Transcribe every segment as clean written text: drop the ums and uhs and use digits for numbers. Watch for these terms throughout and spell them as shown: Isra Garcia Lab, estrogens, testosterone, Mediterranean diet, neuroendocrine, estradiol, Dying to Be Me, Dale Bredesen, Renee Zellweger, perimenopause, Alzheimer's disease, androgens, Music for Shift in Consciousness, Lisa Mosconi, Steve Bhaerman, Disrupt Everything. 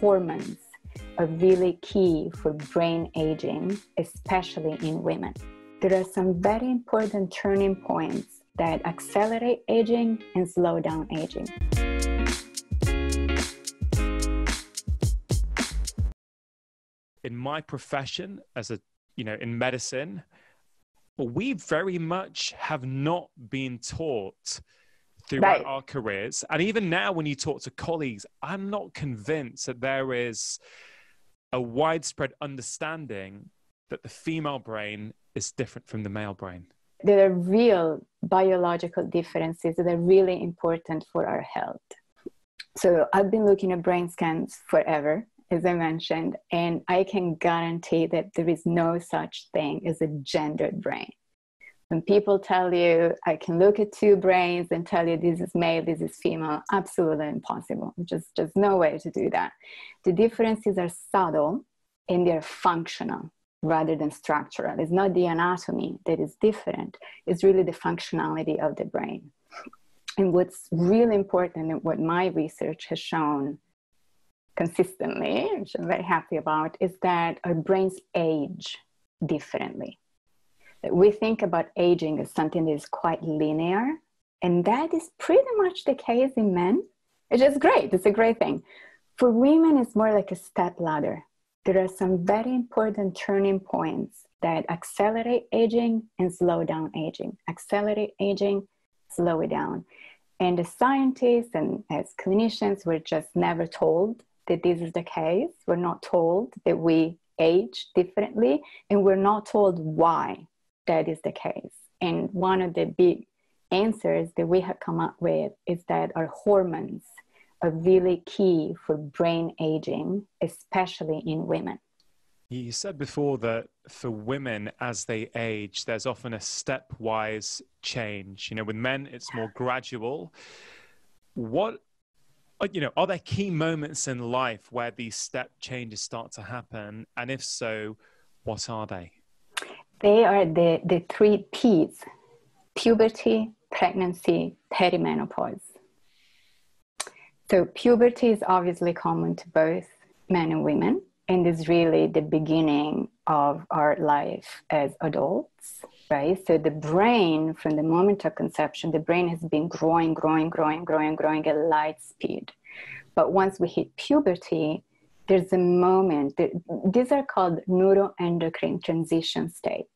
hormones are really key for brain aging, especially in women. There are some very important turning points that accelerate aging and slow down aging. In my profession, as a, in medicine, we very much have not been taught throughout our careers. And even now, when you talk to colleagues, I'm not convinced that there is a widespread understanding that the female brain is different from the male brain. There are real biological differences that are really important for our health. So I've been looking at brain scans forever, as I mentioned, and I can guarantee that there is no such thing as a gendered brain. When people tell you, I can look at two brains and tell you this is male, this is female, absolutely impossible. Just no way to do that. The differences are subtle and they're functional rather than structural. It's not the anatomy that is different. It's really the functionality of the brain. And what's really important and what my research has shown consistently, which I'm very happy about, is that our brains age differently. We think about aging as something that is quite linear, and that is pretty much the case in men, which is great. It's a great thing. For women, it's more like a step ladder. There are some very important turning points that accelerate aging and slow down aging. Accelerate aging, slow it down. And as scientists and as clinicians, we're just never told that this is the case. We're not told that we age differently, and we're not told why that is the case. And one of the big answers that we have come up with is that our hormones are really key for brain aging, especially in women. You said before that for women, as they age, there's often a stepwise change. With men, it's more gradual. Are there key moments in life where these step changes start to happen? And if so, what are they? They are the three P's: puberty, pregnancy, perimenopause. So puberty is obviously common to both men and women, and is really the beginning of our life as adults, right? So the brain, from the moment of conception, the brain has been growing at light speed. But once we hit puberty, there's a moment, these are called neuroendocrine transition states.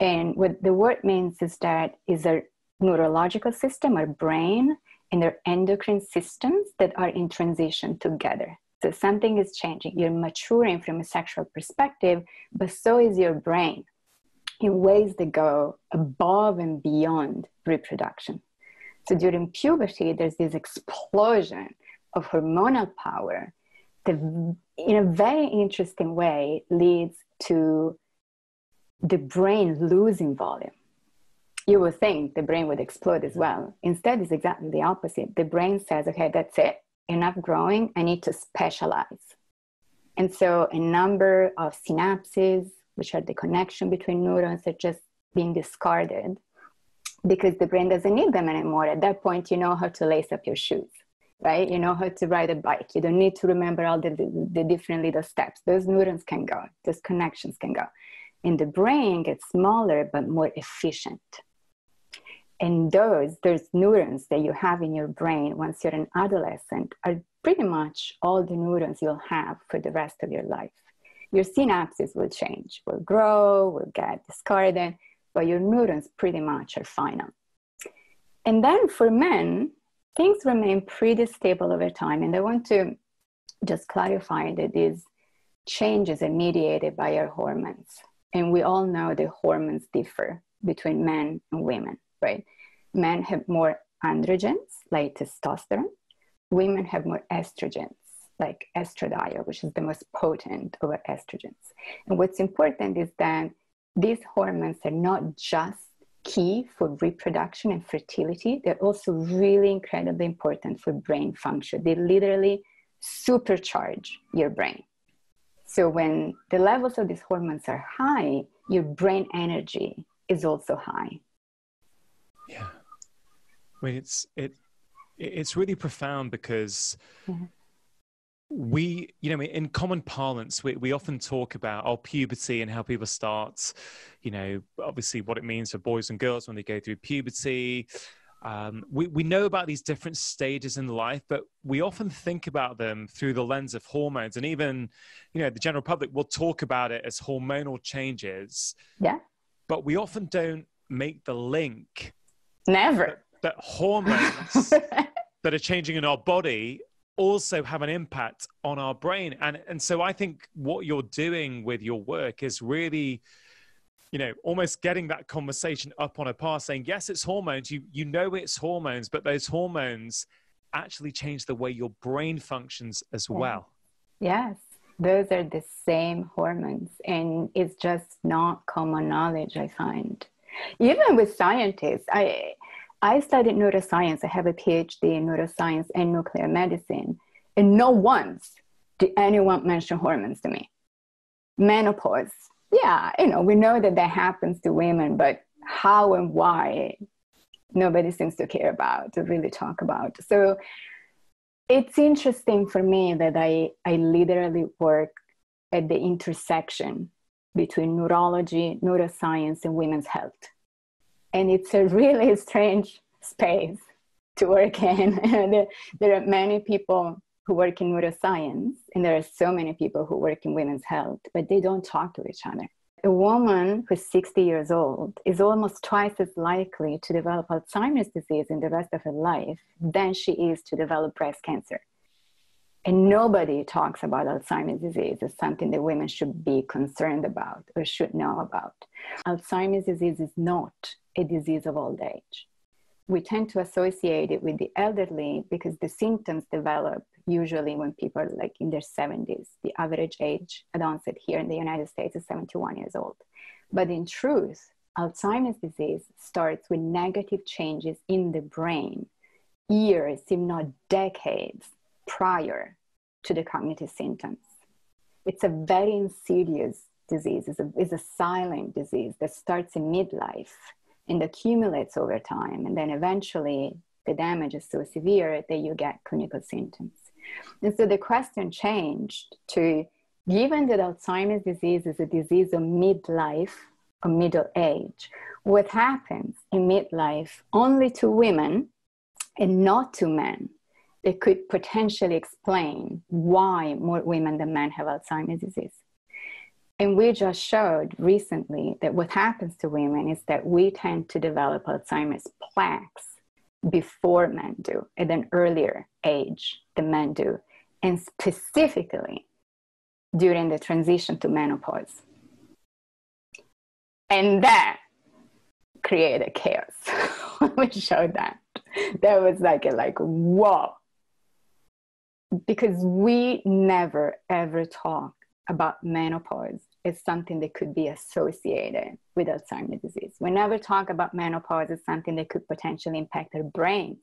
And what the word means is that is our neurological system, our brain, and our endocrine systems that are in transition together. So something is changing. You're maturing from a sexual perspective, but so is your brain in ways that go above and beyond reproduction. So during puberty, there's this explosion of hormonal power that, in a very interesting way, leads to the brain losing volume. You would think the brain would explode as well. Instead, it's exactly the opposite. The brain says, okay, that's it. Enough growing, I need to specialize. And so a number of synapses, which are the connection between neurons, are just being discarded because the brain doesn't need them anymore. At that point, you know how to lace up your shoes, right? You know how to ride a bike. You don't need to remember all the different little steps. Those neurons can go. Those connections can go. And the brain gets smaller but more efficient. And those neurons that you have in your brain once you're an adolescent are pretty much all the neurons you'll have for the rest of your life. Your synapses will change, will grow, will get discarded, but your neurons pretty much are final. And then for men, things remain pretty stable over time. And I want to just clarify that these changes are mediated by our hormones. And we all know the hormones differ between men and women, right? Men have more androgens, like testosterone. Women have more estrogens, like estradiol, which is the most potent of our estrogens. And what's important is that these hormones are not just key for reproduction and fertility, they're also really incredibly important for brain function. They literally supercharge your brain. So when the levels of these hormones are high, your brain energy is also high. Yeah, I mean, it's really profound because we, you know, in common parlance, we often talk about our puberty and how people start, you know, obviously what it means for boys and girls when they go through puberty. We know about these different stages in life, but we often think about them through the lens of hormones. And even, you know, the general public will talk about it as hormonal changes. Yeah. But we often don't make the link. Never. That hormones that are changing in our body also have an impact on our brain. And so I think what you're doing with your work is really, you know, almost getting that conversation up on a par, saying, yes, it's hormones. You know, it's hormones, but those hormones actually change the way your brain functions as well. Yes, those are the same hormones. And it's just not common knowledge, I find. Even with scientists, I studied neuroscience. I have a PhD in neuroscience and nuclear medicine. And not once did anyone mention hormones to me. Menopause. Yeah, you know, we know that that happens to women, but how and why, nobody seems to care about, to really talk about. So it's interesting for me that I literally work at the intersection between neurology, neuroscience, and women's health. And it's a really strange space to work in. There are many people who work in neuroscience, and there are so many people who work in women's health, but they don't talk to each other. A woman who's 60 years old is almost twice as likely to develop Alzheimer's disease in the rest of her life than she is to develop breast cancer. And nobody talks about Alzheimer's disease as something that women should be concerned about or should know about. Alzheimer's disease is not a disease of old age. We tend to associate it with the elderly because the symptoms develop usually when people are like in their 70s. The average age at onset here in the United States is 71 years old. But in truth, Alzheimer's disease starts with negative changes in the brain years, if not decades, prior to the cognitive symptoms. It's a very insidious disease. It's a silent disease that starts in midlife and accumulates over time. And then eventually the damage is so severe that you get clinical symptoms. And so the question changed to, given that Alzheimer's disease is a disease of midlife or middle age, what happens in midlife only to women and not to men? It could potentially explain why more women than men have Alzheimer's disease. And we just showed recently that what happens to women is that we tend to develop Alzheimer's plaques before men do, at an earlier age than men do, and specifically during the transition to menopause. And that created chaos. We showed that. That was like, whoa. Because we never, ever talk about menopause as something that could be associated with Alzheimer's disease. We never talk about menopause as something that could potentially impact our brains,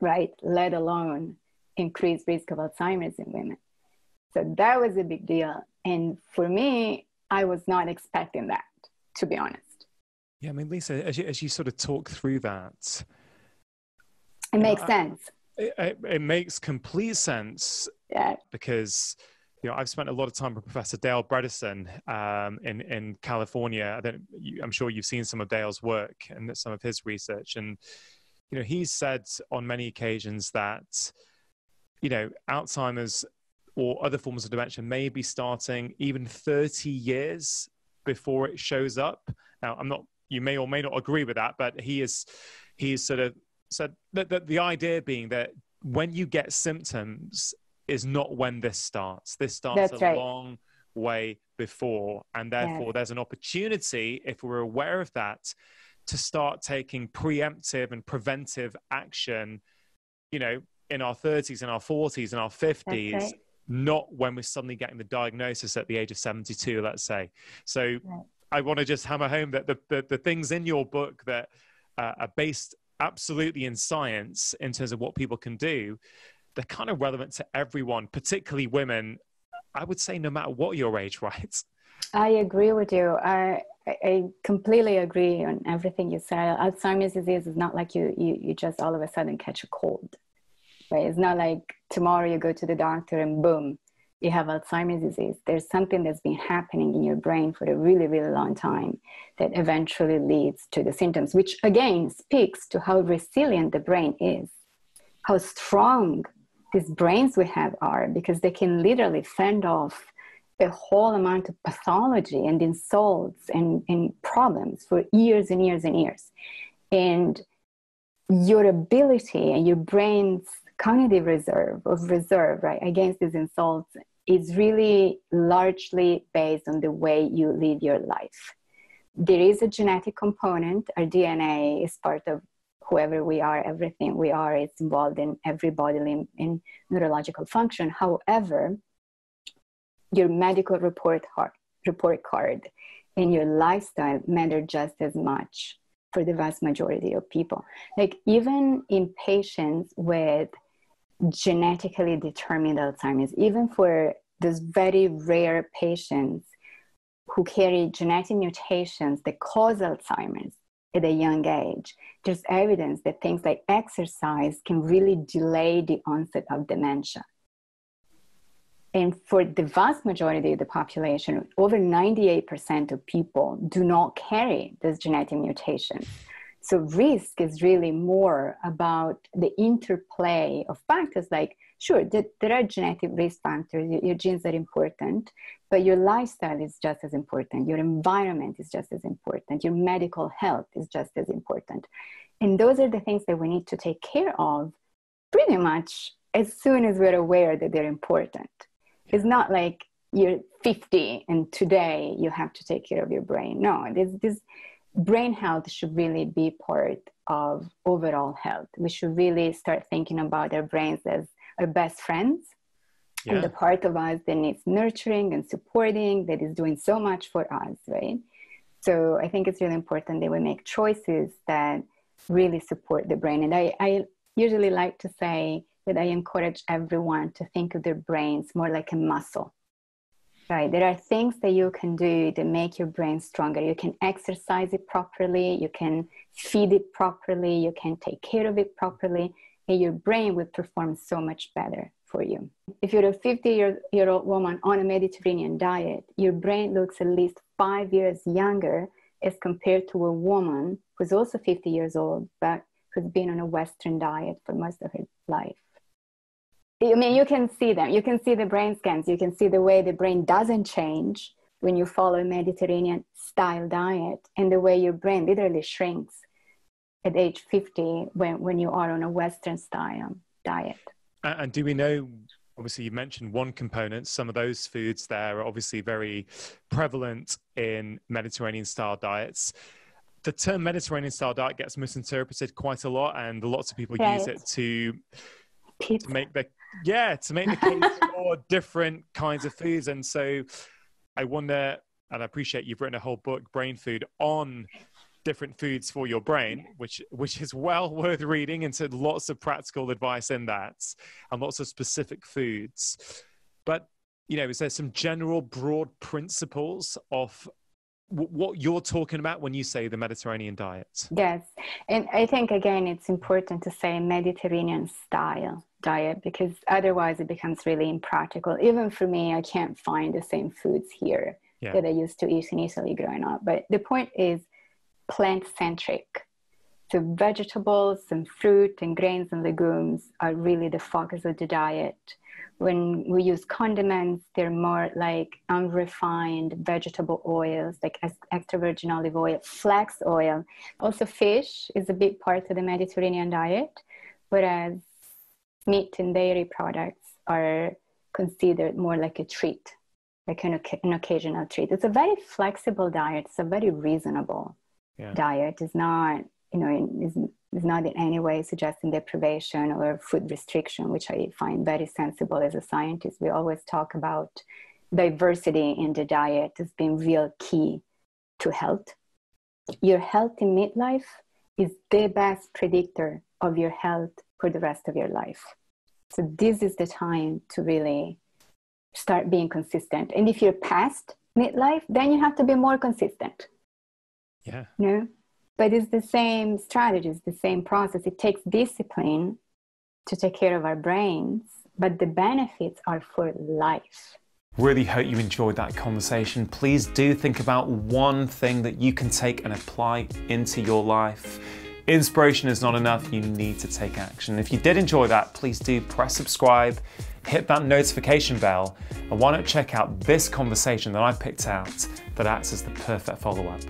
right? Let alone increased risk of Alzheimer's in women. So that was a big deal. And for me, I was not expecting that, to be honest. Yeah, I mean, Lisa, as you sort of talk through that, it makes sense. It makes complete sense. Yeah. Because, you know, I've spent a lot of time with Professor Dale Bredesen in California. I'm sure you've seen some of Dale's work and some of his research. And, you know, he's said on many occasions that, you know, Alzheimer's or other forms of dementia may be starting even 30 years before it shows up. Now, you may or may not agree with that, but he is sort of said that the idea being that when you get symptoms is not when this starts. This starts a long way before. And therefore, there's an opportunity, if we're aware of that, to start taking preemptive and preventive action, you know, in our 30s, in our 40s, in our 50s, not when we're suddenly getting the diagnosis at the age of 72, let's say. So I want to just hammer home that the things in your book that are based absolutely in science in terms of what people can do, they're kind of relevant to everyone, particularly women, I would say, no matter what your age, right? I agree with you. I completely agree on everything you said. Alzheimer's disease is not like you just all of a sudden catch a cold. right? It's not like tomorrow you go to the doctor and boom, you have Alzheimer's disease. There's something that's been happening in your brain for a really, really long time that eventually leads to the symptoms, which again speaks to how resilient the brain is, how strong these brains we have are, because they can literally fend off a whole amount of pathology and insults and problems for years and years and years. And your ability and your brain's cognitive reserve, right, against these insults is really largely based on the way you live your life. There is a genetic component. Our DNA is part of whoever we are, everything we are. It's involved in every bodily and neurological function. However, your medical report card and your lifestyle matter just as much for the vast majority of people. Like, even in patients with genetically determined Alzheimer's, even for those very rare patients who carry genetic mutations that cause Alzheimer's at a young age, there's evidence that things like exercise can really delay the onset of dementia. And for the vast majority of the population, over 98% of people do not carry this genetic mutation. So risk is really more about the interplay of factors. Like, sure, there are genetic risk factors. Your genes are important, but your lifestyle is just as important. Your environment is just as important. Your medical health is just as important. And those are the things that we need to take care of pretty much as soon as we're aware that they're important. It's not like you're 50 and today you have to take care of your brain. No, this brain health should really be part of overall health. We should really start thinking about our brains as our best friends, yeah, and the part of us that needs nurturing and supporting, that is doing so much for us, right? So I think it's really important that we make choices that really support the brain. And I usually like to say that I encourage everyone to think of their brains more like a muscle, right? There are things that you can do that make your brain stronger. You can exercise it properly. You can feed it properly. You can take care of it properly. And your brain will perform so much better for you. If you're a 50-year-old woman on a Mediterranean diet, your brain looks at least 5 years younger as compared to a woman who's also 50 years old, but who's been on a Western diet for most of her life. I mean, you can see them. You can see the brain scans. You can see the way the brain doesn't change when you follow a Mediterranean style diet, and the way your brain literally shrinks at age 50 when you are on a Western style diet. And do we know, obviously you mentioned one component, some of those foods there are obviously very prevalent in Mediterranean style diets. The term Mediterranean style diet gets misinterpreted quite a lot, and lots of people, right, use it to make the to make the case for different kinds of foods. And so I wonder, and I appreciate you've written a whole book, Brain Food, on different foods for your brain, which is well worth reading, and so lots of practical advice in that and lots of specific foods. But, you know, is there some general broad principles of what you're talking about when you say the Mediterranean diet? Yes. And I think, again, it's important to say Mediterranean style diet, because otherwise it becomes really impractical. Even for me, I can't find the same foods here, yeah, that I used to eat in Italy growing up. But the point is plant-centric. So vegetables and fruit and grains and legumes are really the focus of the diet. When we use condiments, they're more like unrefined vegetable oils, like extra virgin olive oil, flax oil. Also, fish is a big part of the Mediterranean diet, whereas meat and dairy products are considered more like a treat, like an occasional treat. It's a very flexible diet. It's a very reasonable, yeah, diet. It's not, you know, it's not in any way suggesting deprivation or food restriction, which I find very sensible as a scientist. We always talk about diversity in the diet as being real key to health. Your healthy midlife is the best predictor of your health for the rest of your life. So this is the time to really start being consistent. And if you're past midlife, then you have to be more consistent. Yeah. No? But it's the same strategies, the same process. It takes discipline to take care of our brains, but the benefits are for life. Really hope you enjoyed that conversation. Please do think about one thing that you can take and apply into your life. Inspiration is not enough, you need to take action. If you did enjoy that, please do press subscribe, hit that notification bell, and why not check out this conversation that I picked out that acts as the perfect follow-up.